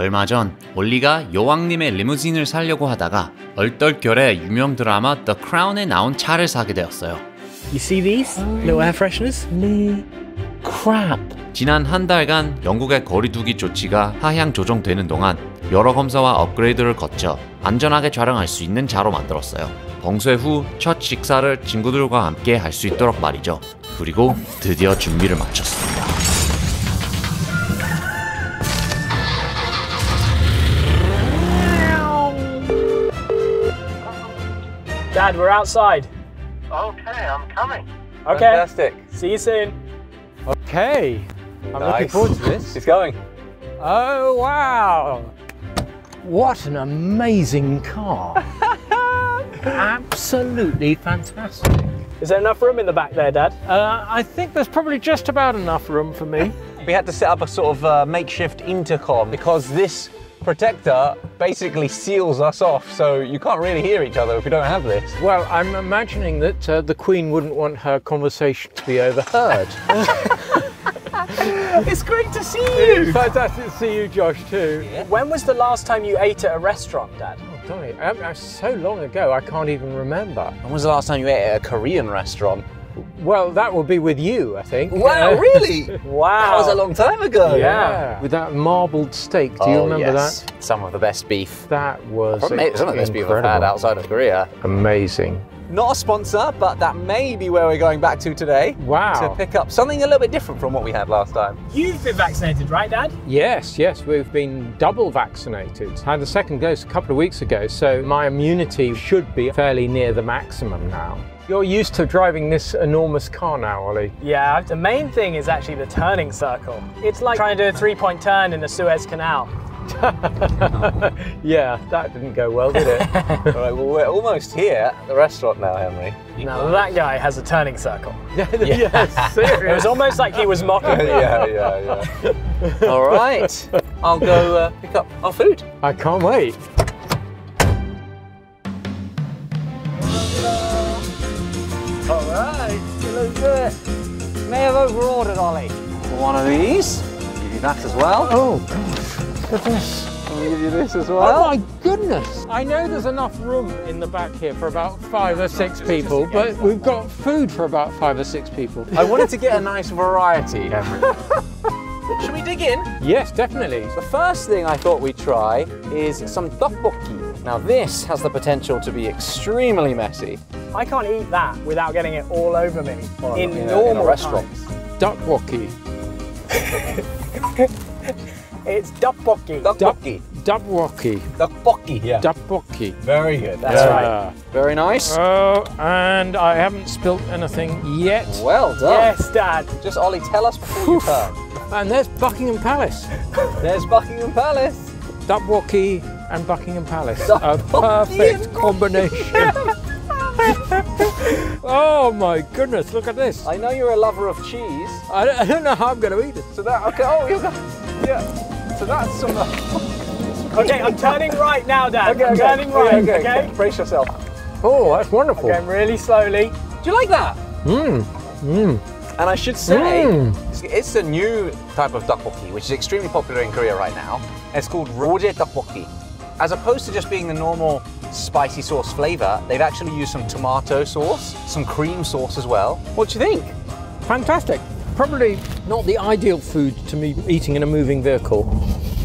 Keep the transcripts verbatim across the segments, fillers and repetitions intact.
얼마 전 올리가 여왕님의 리무진을 사려고 하다가 얼떨결에 유명 드라마 The Crown에 나온 차를 사게 되었어요. You see these? No air fresheners? No. Crap. 지난 한 달간 영국의 거리두기 조치가 하향 조정되는 동안 여러 검사와 업그레이드를 거쳐 안전하게 촬영할 수 있는 차로 만들었어요. 봉쇄 후 첫 식사를 친구들과 함께 할 수 있도록 말이죠. 그리고 드디어 준비를 마쳤습니다. Dad, we're outside. Okay, I'm coming. Okay. Fantastic. See you soon. Okay. I'm nice. Looking forward to this. It's going. Oh, wow. What an amazing car. Absolutely fantastic. Is there enough room in the back there, Dad? Uh, I think there's probably just about enough room for me. We had to set up a sort of uh, makeshift intercom because this Protector basically seals us off, so you can't really hear each other if you don't have this. Well, I'm imagining that uh, the Queen wouldn't want her conversation to be overheard. It's great to see you! It's fantastic to see you, Josh, too. Yeah. When was the last time you ate at a restaurant, Dad? Oh, golly, I mean, so long ago, I can't even remember. When was the last time you ate at a Korean restaurant? Well, that will be with you, I think. Wow, uh, really? Wow. That was a long time ago. Yeah. With that marbled steak, do oh, you remember yes. that? Some of the best beef. That was Some of the best beef I've had outside of Korea. Amazing. Not a sponsor, but that may be where we're going back to today. Wow. To pick up something a little bit different from what we had last time. You've been vaccinated, right, Dad? Yes, yes, we've been double vaccinated. I had the second dose a couple of weeks ago, so my immunity should be fairly near the maximum now. You're used to driving this enormous car now, Ollie. Yeah, the main thing is actually the turning circle. It's like trying to do a three-point turn in the Suez Canal. Yeah, that didn't go well, did it? All right, well, we're almost here at the restaurant now, Henry. Now, that guy has a turning circle. Yeah, yeah, seriously. It was almost like he was mocking me. Yeah, yeah, yeah. All right, I'll go uh, pick up our food. I can't wait. All right, let's do it. You may have over-ordered, Ollie. One of these. I'll give you that as well. Oh, gosh. Look at this. I'll give you this as well. Oh, my goodness. I know there's enough room in the back here for about five or six people, but we've got food for about five or six people. I wanted to get a nice variety, Henry. Should we dig in? Yes, definitely. The first thing I thought we'd try is some tteokbokki. Now this has the potential to be extremely messy. I can't eat that without getting it all over me well, in, in normal a, in a restaurant. Ddeokbokki. It's ddeokbokki. Ddeokbokki. Ddeokbokki. Ddeokbokki. Yeah. Ddeokbokki. Very good. That's yeah. right. Very nice. Oh, and I haven't spilt anything yet. Well done. Yes, Dad. Just Ollie, tell us before you turn. And there's Buckingham Palace. There's Buckingham Palace. Ddeokbokki and Buckingham Palace. A perfect combination. Oh my goodness, look at this. I know you're a lover of cheese. I don't, I don't know how I'm going to eat it. So that, okay, oh, yeah. So that's some. Okay, I'm turning right now, Dad. Okay, I'm okay. turning right, okay, okay. okay? Brace yourself. Oh, that's wonderful. Okay, really slowly. Do you like that? Mmm, mmm. And I should say, mm. it's a new type of tteokbokki, which is extremely popular in Korea right now. It's called rosé tteokbokki. As opposed to just being the normal spicy sauce flavor, they've actually used some tomato sauce, some cream sauce as well. What do you think? Fantastic. Probably not the ideal food to me eating in a moving vehicle.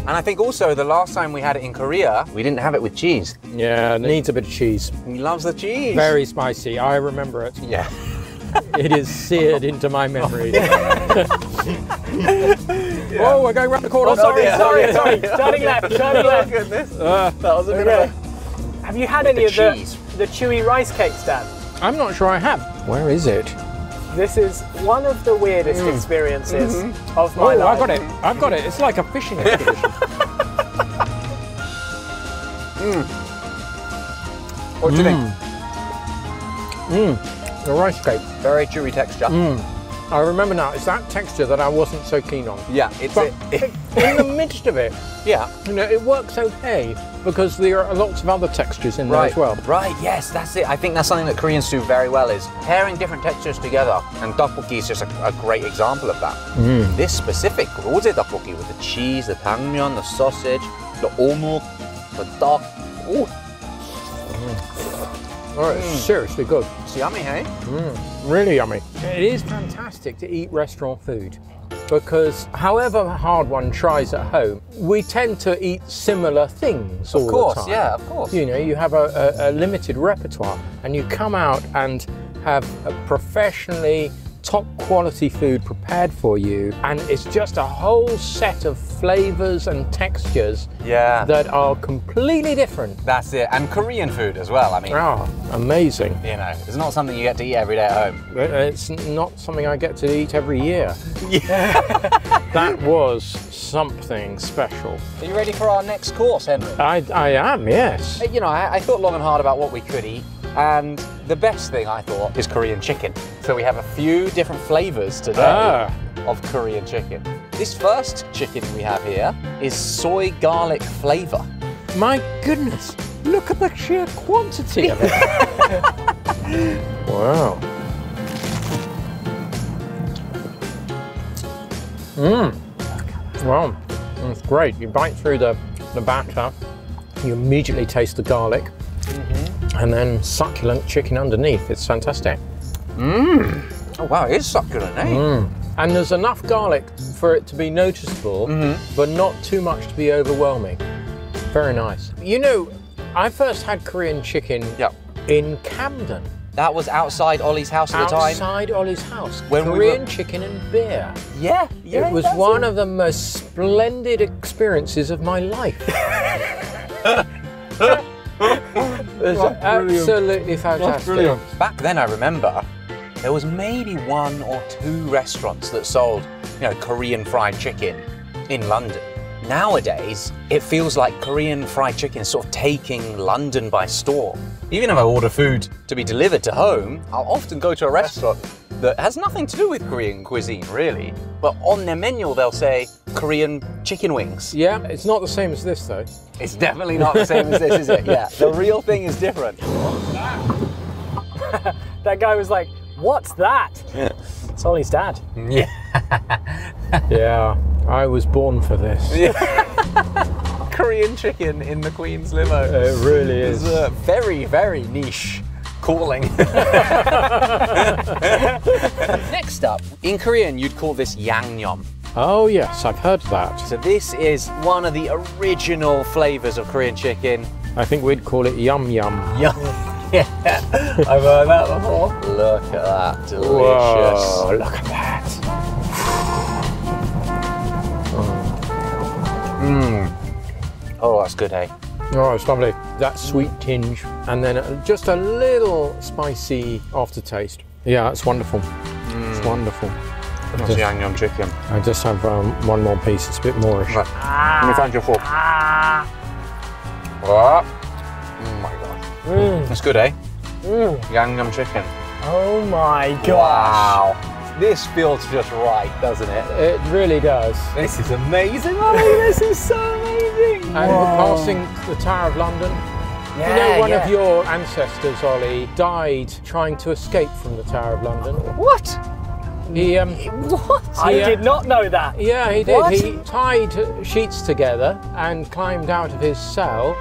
And I think also the last time we had it in Korea, we didn't have it with cheese. Yeah, it needs a bit of cheese. He loves the cheese. Very spicy, I remember it. Yeah. It is seared into my memory. Yeah. Oh, we're going round the corner. Oh, sorry, oh, sorry, oh, sorry. Oh, turning left, turning left. Goodness. Uh, that was a good okay. one. Have you had With any the of cheese. the the chewy rice cakes, Dad? I'm not sure I have. Where is it? This is one of the weirdest mm. experiences mm-hmm. of my oh, life. I've got it. I've got it. It's like a fishing expedition. mm. What do you mm. think? Mm. The rice cake. Very chewy texture. Mm. I remember now, it's that texture that I wasn't so keen on. Yeah, it's but it. in the midst of it. Yeah. You know, it works okay because there are lots of other textures in right. there as well. Right, yes, that's it. I think that's something that Koreans do very well is pairing different textures together. And tteokbokki is just a, a great example of that. Mm. This specific rosé tteokbokki with the cheese, the dangmyeon, the sausage, the omuk, the ddeok. Ooh. Mm. Oh, it's mm. seriously good. It's yummy, hey? Mm. Really yummy. It is fantastic to eat restaurant food because however hard one tries at home, we tend to eat similar things all the time. Of course, yeah, of course. You know, you have a, a, a limited repertoire and you come out and have a professionally top quality food prepared for you, and it's just a whole set of flavors and textures yeah. that are completely different. That's it, and Korean food as well, I mean. Ah, amazing. You know, it's not something you get to eat every day at home. It's not something I get to eat every year. Yeah. That was something special. Are you ready for our next course, Henry? I, I am, yes. You know, I, I thought long and hard about what we could eat, and the best thing I thought is Korean chicken. So we have a few different flavors today ah. of Korean chicken. This first chicken we have here is soy garlic flavor. My goodness, look at the sheer quantity of it. Wow. Mmm. Wow, that's great. You bite through the, the batter, you immediately taste the garlic. And then succulent chicken underneath. It's fantastic. Mmm. Oh wow, it is succulent, eh? Mm. And there's enough garlic for it to be noticeable, mm-hmm. but not too much to be overwhelming. Very nice. You know, I first had Korean chicken yep. in Camden. That was outside Ollie's house at outside the time. Outside Ollie's house. When Korean we were... chicken and beer. Yeah, yeah. It was one it. of the most splendid experiences of my life. It was absolutely fantastic. Back then, I remember, there was maybe one or two restaurants that sold, you know, Korean fried chicken in London. Nowadays, it feels like Korean fried chicken is sort of taking London by storm. Even if I order food to be delivered to home, I'll often go to a restaurant that has nothing to do with Korean cuisine, really. But on their menu, they'll say Korean chicken wings. Yeah, it's not the same as this, though. It's definitely not the same as this, is it? Yeah, the real thing is different. What's that? That guy was like, what's that? Yeah. It's Ollie's dad. Yeah. Yeah, I was born for this. Yeah. Korean chicken in the Queen's limo. It really is. It's a very, very niche calling. Next up, in Korean, you'd call this yangnyeom. Oh yes, I've heard that. So this is one of the original flavors of Korean chicken. I think we'd call it yum yum. Yum. Yeah, I've heard that before. Look at that, delicious. Whoa, look at that. Mmm. Oh, that's good, eh? Oh, it's lovely. That sweet tinge, and then just a little spicy aftertaste. Yeah, it's wonderful. Mm. It's wonderful. That's yangnyeom chicken. I just have um, one more piece. It's a bit moreish. Right. Let me find your fork. Oh, oh my gosh. Mm. That's good, eh? Mm. Yangnyeom chicken. Oh my gosh. Wow. This feels just right, doesn't it? It really does. This is amazing. Oh, this is so amazing. And wow. Passing the Tower of London. Yeah, you know, one yeah. of your ancestors, Ollie, died trying to escape from the Tower of London. What? He, um, what? I he, uh, did not know that. Yeah, he did. What? He tied sheets together and climbed out of his cell,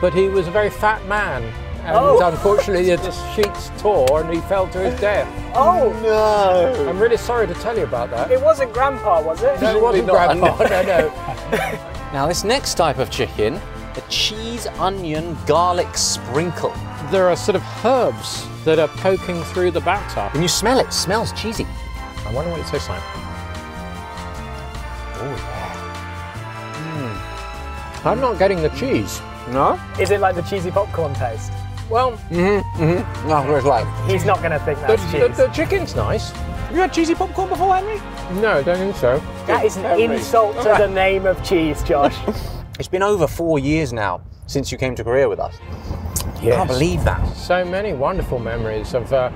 but he was a very fat man, and oh. unfortunately the sheets tore and he fell to his death. Oh no! I'm really sorry to tell you about that. It wasn't Grandpa, was it? No, it wasn't Grandpa. No, no. Now this next type of chicken, the cheese, onion, garlic sprinkle. There are sort of herbs that are poking through the batter. When you smell it, it smells cheesy. I wonder what it tastes like. Oh yeah. Mm. I'm not getting the cheese. No? Is it like the cheesy popcorn taste? Well, mm-hmm, mm-hmm. No, it's like. He's not going to think that's the, cheese. The, the chicken's nice. Have you had cheesy popcorn before, Henry? No, don't think so. That it's is an Henry. insult to right. the name of cheese, Josh. It's been over four years now since you came to Korea with us. Yes. I can't believe that. So many wonderful memories of uh,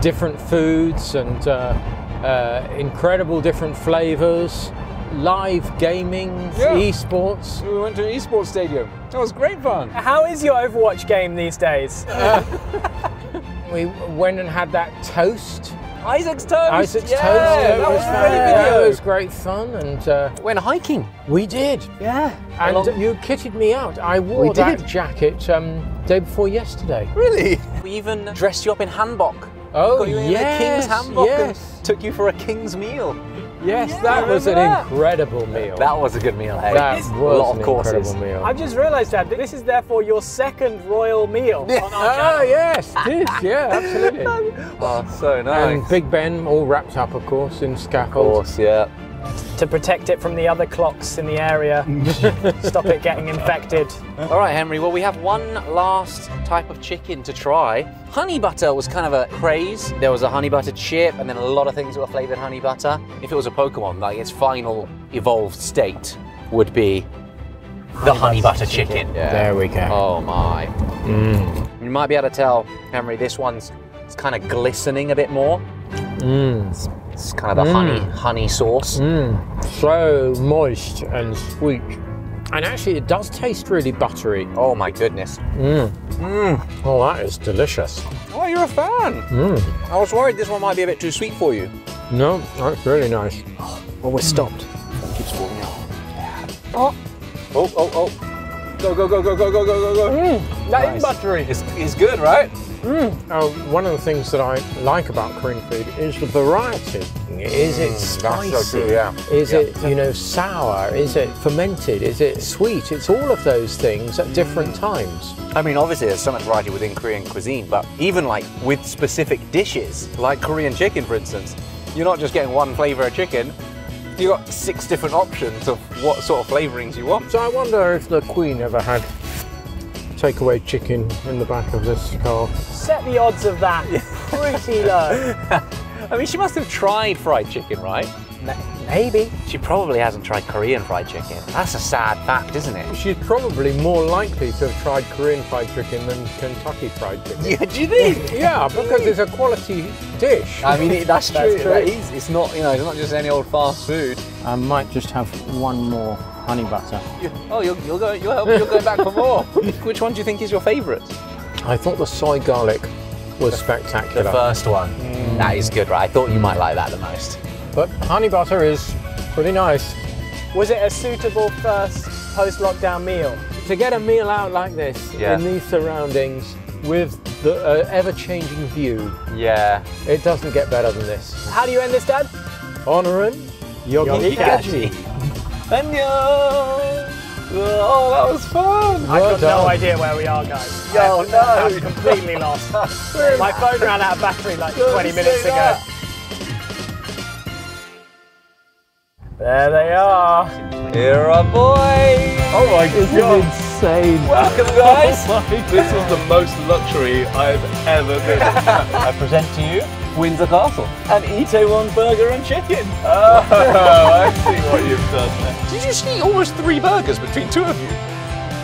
different foods and. Uh, Uh, incredible different flavors, live gaming, yeah. esports. We went to an esports stadium. That was great fun. How is your Overwatch game these days? Uh, we went and had that toast. Isaac's toast. Isaac's yeah, toast. Yeah, that was fun. Yeah, it was great fun, and uh, went hiking. We did. Yeah. And along. You kitted me out. I wore we that did. jacket um, day before yesterday. Really? We even dressed you up in hanbok. Oh, got you in yes, a king's hanbok. Yes. And took you for a king's meal. Yes, yeah, that was an that. incredible meal. That was a good meal, hey? That was a lot of courses. Incredible meal. I've just realised that this is therefore your second royal meal yeah. on our channel. Oh yes, it is, yeah, absolutely. Oh, so nice. And Big Ben all wrapped up, of course, in scaffold. Of course, yeah. To protect it from the other clocks in the area, stop it getting infected. All right, Henry, well, we have one last type of chicken to try. Honey butter was kind of a craze. There was a honey butter chip and then a lot of things that were flavored honey butter. If it was a Pokemon, like its final evolved state would be the honey, honey butter, butter chicken. chicken. Yeah. There we go. Oh my. Mm. You might be able to tell, Henry, this one's it's kind of glistening a bit more. Mm. It's kind of the mm. honey, honey sauce. Mm. So moist and sweet. And actually it does taste really buttery. Oh my goodness. Mm. Mm. Oh, that is delicious. Oh, you're a fan. Mm. I was worried this one might be a bit too sweet for you. No, that's really nice. Oh, well, we're mm. stopped. It keeps falling out. Oh, oh, oh, oh. Go, go, go, go, go, go, go, go. Mm. That nice. is buttery. It's, it's good, right? Mm. Oh, one of the things that I like about Korean food is the variety. Is it spicy? That's so true, yeah. Is yeah. it, you know, sour? Is it fermented? Is it sweet? It's all of those things at different times. I mean, obviously there's so much variety within Korean cuisine, but even like with specific dishes, like Korean chicken, for instance, you're not just getting one flavor of chicken. You got six different options of what sort of flavorings you want. So I wonder if the Queen ever had takeaway chicken in the back of this car. Set the odds of that pretty low. I mean, she must have tried fried chicken, right? Maybe. She probably hasn't tried Korean fried chicken. That's a sad fact, isn't it? She's probably more likely to have tried Korean fried chicken than Kentucky fried chicken. Yeah, do you think? Yeah, because it's a quality dish. I mean, that's true. That's true. That is, it's not, you know, it's not just any old fast food. I might just have one more. Honey butter. You, oh, you'll, you'll go. You'll help. You'll go back for more. Which one do you think is your favourite? I thought the soy garlic was spectacular. The first one. Mm. That is good, right? I thought you might like that the most. But honey butter is pretty nice. Was it a suitable first post-lockdown meal? To get a meal out like this yeah. in these surroundings with the uh, ever-changing view. Yeah. It doesn't get better than this. How do you end this, Dad? Honorin Yogikaji. Oh, that was fun! Well I've got done. no idea where we are, guys. Yo, no! I'm completely lost. My phone ran out of battery like Good twenty minutes ago. There they are. Here are boys! Oh my god! This is insane. Welcome, guys! Oh this is the most luxury I've ever been in. I present to you Windsor Castle. And Itaewon burger and chicken. Oh, I see what you've done there. Did you see almost three burgers between two of you?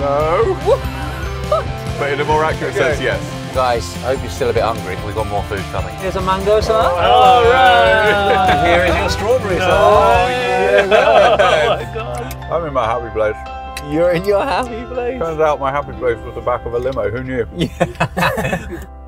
No. What? But in a more accurate okay. sense, yes. Guys, I hope you're still a bit hungry. We've got more food coming. Here's a mango salad. All oh, right. And here is your strawberry salad. Oh, yeah. Oh, my God. I'm in my happy place. You're in your happy place? Turns out my happy place was the back of a limo. Who knew? Yeah.